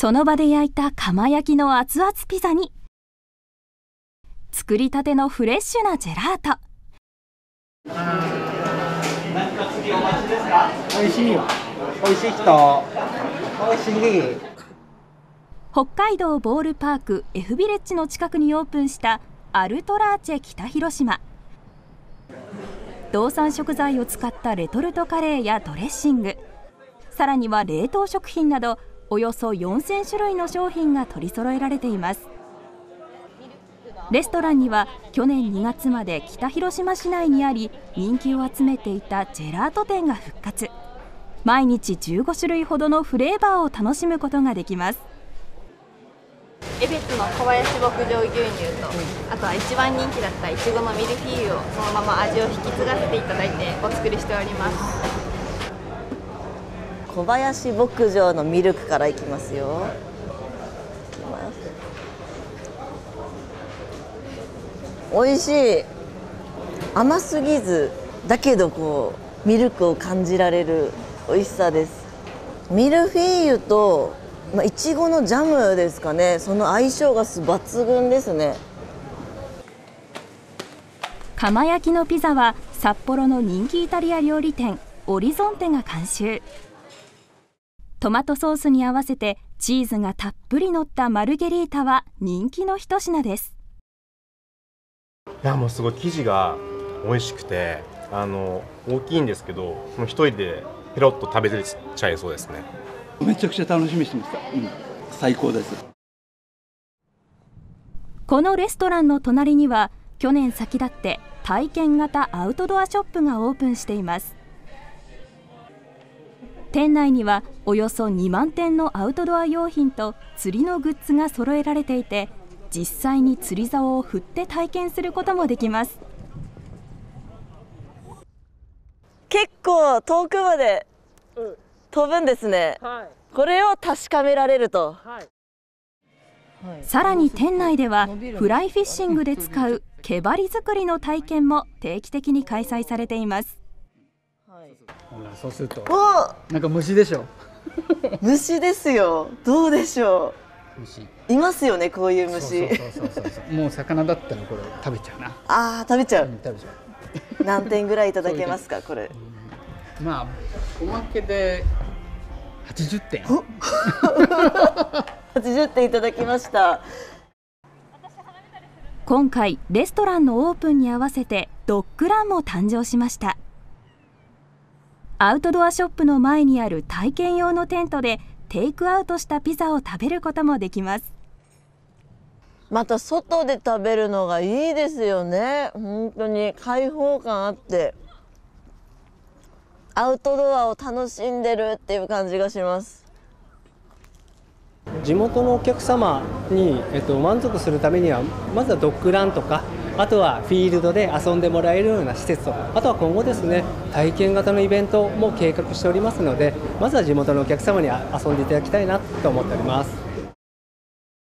その場で焼いた窯焼きの熱々ピザに、作りたてのフレッシュなジェラート。何か次お待ちですか？美味しいよ。美味しい人。美味しい。北海道ボールパーク F ビレッジの近くにオープンしたアルトラーチェ北広島。道産食材を使ったレトルトカレーやドレッシング、さらには冷凍食品などおよそ4000種類の商品が取り揃えられています。レストランには去年2月まで北広島市内にあり、人気を集めていたジェラート店が復活。毎日15種類ほどのフレーバーを楽しむことができます。エベツの小林牧場牛乳と、あとは一番人気だったいちごのミルフィーユをそのまま味を引き継がせていただいてお作りしております。小林牧場のミルクからいきますよ。いきます。おいしい。甘すぎずだけどこうミルクを感じられるおいしさです。ミルフィーユといちごのジャムですかね。その相性が抜群ですね。窯焼きのピザは札幌の人気イタリア料理店オリゾンテが監修。トマトソースに合わせてチーズがたっぷり乗ったマルゲリータは人気の一品です。いやもうすごい生地が美味しくて大きいんですけど、もう一人でペロッと食べれちゃいそうですね。めちゃくちゃ楽しみにしてました。うん、最高です。このレストランの隣には去年先立って体験型アウトドアショップがオープンしています。店内にはおよそ2万点のアウトドア用品と釣りのグッズが揃えられていて、実際に釣り竿を振って体験することもできます。結構遠くまで、うん飛ぶんですね。はい、これを確かめられると、はい、さらに店内ではフライフィッシングで使う毛針作りの体験も定期的に開催されています。はい、そうするとなんか虫でしょ虫ですよ。どうでしょう。虫いますよね、こういう虫。もう魚だったらこれ食べちゃうな。ああ食べちゃう、うん、食べちゃう何点ぐらいいただけますかこれ。まあおまけで80点80点いただきました。今回レストランのオープンに合わせてドッグランも誕生しました。アウトドアショップの前にある体験用のテントでテイクアウトしたピザを食べることもできます。また外で食べるのがいいですよね。本当に開放感あってアウトドアを楽しんでるっていう感じがします。地元のお客様に、満足するためにはまずはドッグランとか、あとはフィールドで遊んでもらえるような施設とか、あとは今後ですね体験型のイベントも計画しておりますので、まずは地元のお客様に遊んでいただきたいなと思っております。